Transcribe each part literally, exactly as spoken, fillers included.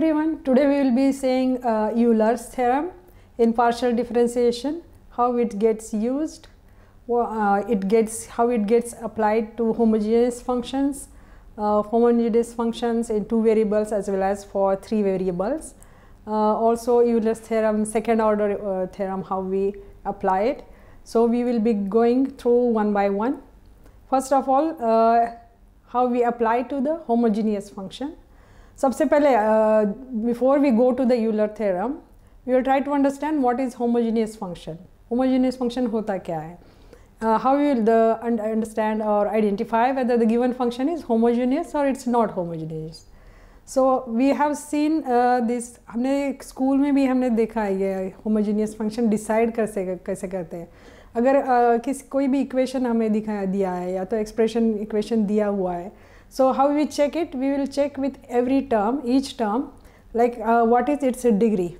everyone, today we will be saying uh, Euler's theorem in partial differentiation, how it gets used, uh, it gets how it gets applied to homogeneous functions, uh, homogeneous functions in two variables as well as for three variables. Uh, also Euler's theorem, second order uh, theorem, how we apply it. So we will be going through one by one. First of all, uh, how we apply to the homogeneous function. सबसे पहले before we go to the Euler theorem, we will try to understand what is homogeneous function. Homogeneous function होता क्या है? Uh, how will the understand or identify whether the given function is homogeneous or it's not homogeneous? So we have seen uh, this. हमने school में भी हमने देखा है ये homogeneous function decide कैसे कैसे करते हैं. अगर uh, किस कोई भी equation हमें दिखाया दिया है या तो expression equation दिया हुआ है. So how we check it? We will check with every term, each term, like uh, what is its degree.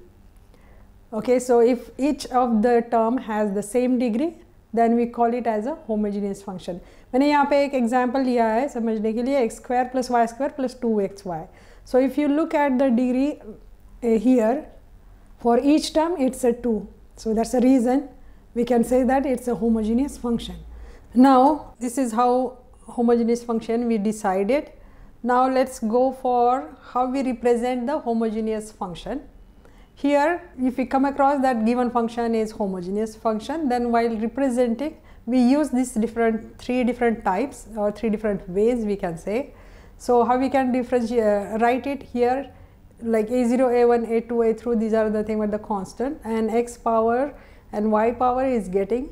Okay, so if each of the term has the same degree, then we call it as a homogeneous function. मैंने यहाँ पे एक example लिया है समझने के लिए x square plus y square plus two x y. So if you look at the degree uh, here, for each term it's a two. So that's the reason we can say that it's a homogeneous function. Now this is how homogeneous function we decided. Now let's go for how we represent the homogeneous function. Here if we come across that given function is homogeneous function, then while representing we use these different three different types or three different ways we can say. So how we can differentiate, uh, write it here like a zero, a one, a two, a three, these are the thing with the constant, and x power and y power is getting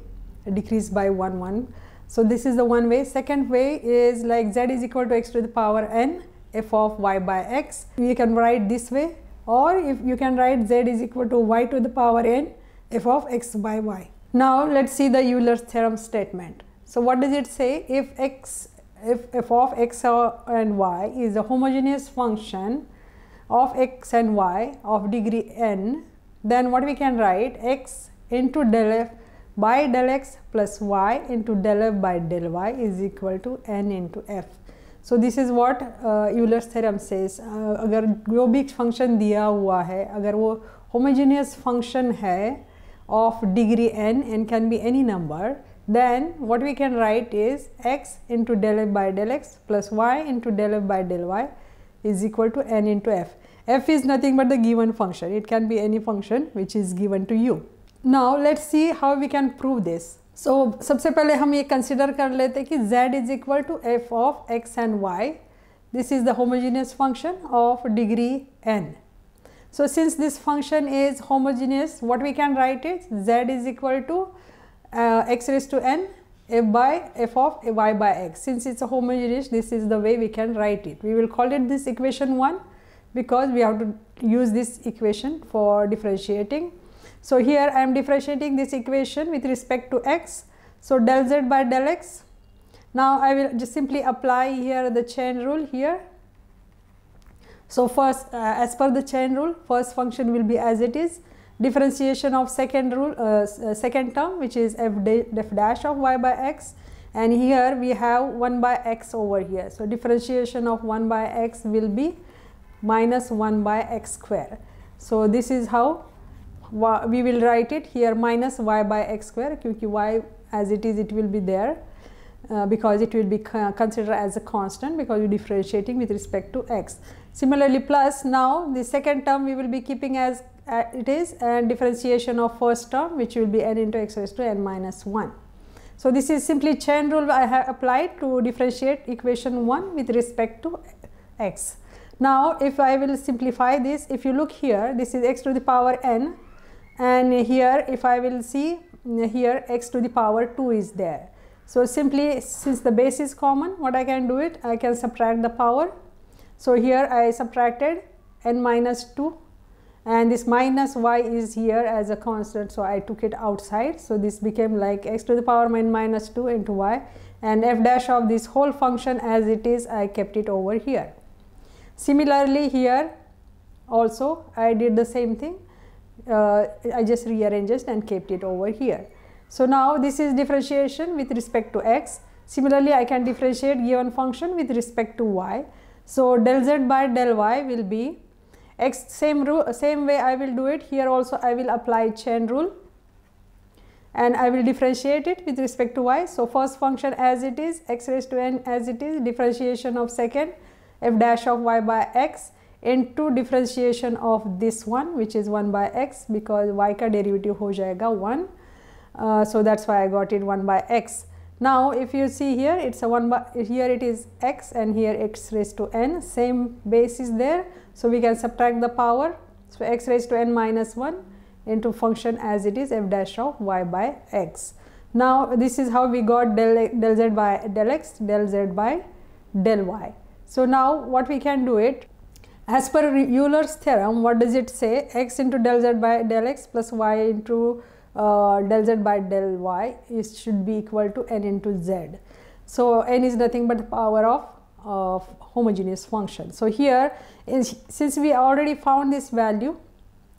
decreased by one, one. So this is the one way. Second way is like z is equal to x to the power n f of y by x. You can write this way, or if you can write z is equal to y to the power n f of x by y. Now let's see the Euler's theorem statement. So what does it say? If x, if f of x and y is a homogeneous function of x and y of degree n, then what we can write? X into del f by del x plus y into del f by del y is equal to n into f. So this is what uh, Euler's theorem says. Uh, अगर जो भी function दिया हुआ है, अगर वो homogeneous function है of degree n, n can be any number, then what we can write is x into del f by del x plus y into del f by del y is equal to n into f. F is nothing but the given function. It can be any function which is given to you. Now let's see how we can prove this. So सबसे पहले हम ये consider कर लेते हैं कि z is equal to f of x and y. This is the homogeneous function of degree n. So since this function is homogeneous, what we can write is z is equal to uh, x raised to n f by f of y by x. Since it's a homogeneous, this is the way we can write it. We will call it this equation one because we have to use this equation for differentiating. So here I am differentiating this equation with respect to x. So del z by del x. Now I will just simply apply here the chain rule here. So first, uh, as per the chain rule, first function will be as it is. Differentiation of second rule, uh, second term, which is f, f dash of y by x, and here we have one by x over here. So differentiation of one by x will be minus one by x square. So this is how we will write it here, minus y by x square, क्योंकि y as it is it will be there uh, because it will be considered as a constant because we are differentiating with respect to x. Similarly plus, now the second term we will be keeping as it is, and differentiation of first term which will be n into x raised to n minus one. So this is simply chain rule I have applied to differentiate equation one with respect to x. Now if I will simplify this, if you look here, this is x to the power n. And here if I will see here x to the power two is there. So simply since the base is common, what I can do it, I can subtract the power. So here I subtracted n minus two, and this minus y is here as a constant, so I took it outside. So this became like x to the power n minus two into y, and f dash of this whole function as it is I kept it over here. Similarly here also I did the same thing. Uh, I just rearranged and kept it over here. So now this is differentiation with respect to x. Similarly I can differentiate given function with respect to y. So del z by del y will be X same rule, same way I will do it. Here also I will apply chain rule and I will differentiate it with respect to y. So first function as it is, x raised to n as it is, differentiation of second f dash of y by x into differentiation of this one, which is one by x, because y ka derivative ho jayega one. Uh, so that's why I got it one by x. Now if you see here, it's a one by, here it is x and here x raised to n, same base is there, so we can subtract the power. So x raised to n minus one into function as it is f dash of y by x. Now this is how we got del, del z by del x, del z by del y. So now what we can do it, as per Euler's theorem, what does it say? X into del z by del x plus y into Uh, del z by del y is should be equal to n into z. So n is nothing but the power of, of homogeneous function. So here is, since we already found this value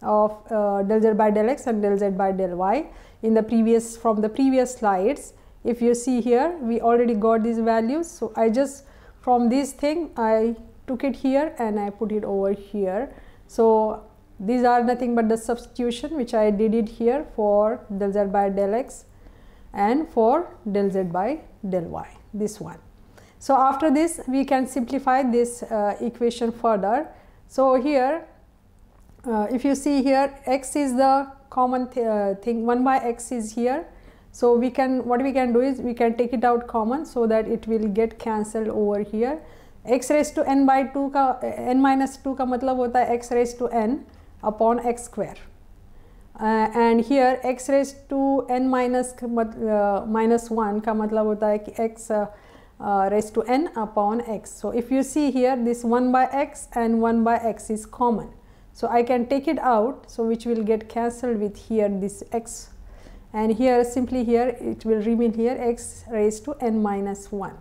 of uh, del z by del x and del z by del y in the previous, from the previous slides, if you see here we already got these values. So I just from this thing I took it here and I put it over here. So these are nothing but the substitution which I did it here for del z by del x and for del z by del y, this one. So after this we can simplify this uh, equation further. So here uh, if you see here, x is the common th uh, thing, one by x is here. So we can, what we can do is we can take it out common so that it will get cancelled over here. X raised to n by two ka, n minus two ka matlab hota hai x raised to n upon x square, uh, and here x raised to n minus uh, minus one ka matlab hota hai ki x uh, uh, raised to n upon x. So if you see here, this one by x and one by x is common, so I can take it out, so which will get cancelled with here this x, and here simply here it will remain here x raised to n minus one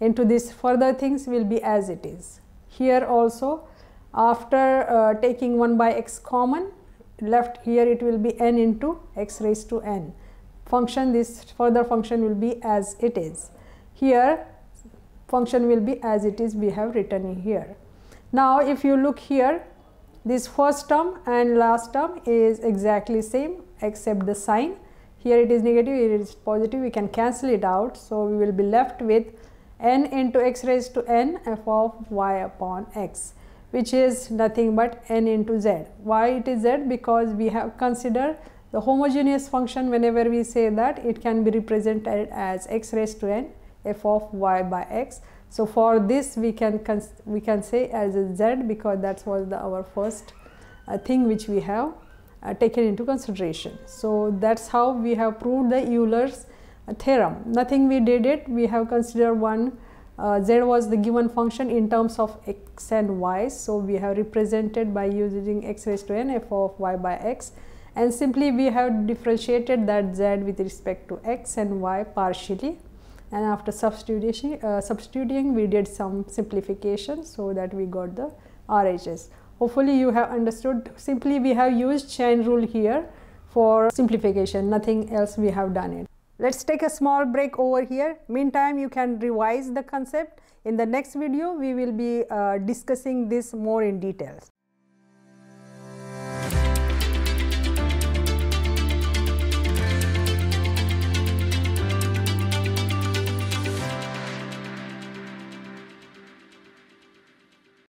into this, further things will be as it is. Here also, after uh, taking one by x common, left here it will be n into x raised to n. Function, this further function will be as it is. Here function will be as it is, we have written here. Now if you look here, this first term and last term is exactly same except the sign. Here it is negative, here it is positive, we can cancel it out. So we will be left with n into x raised to n f of y upon x, which is nothing but n into z. Why it is z? Because we have considered the homogeneous function. Whenever we say that, it can be represented as x raised to n f of y by x. So for this we can we can say as a z, because that was the, our first uh, thing which we have uh, taken into consideration. So that's how we have proved the Euler's theorem. Nothing we did it, we have considered one uh, z was the given function in terms of x and y, so we have represented by using x raised to n f of y by x, and simply we have differentiated that z with respect to x and y partially, and after substitution, uh, substituting we did some simplification so that we got the R H S. Hopefully you have understood. Simply we have used chain rule here for simplification, nothing else we have done it. Let's take a small break over here. Meantime, you can revise the concept. In the next video, we will be uh, discussing this more in details.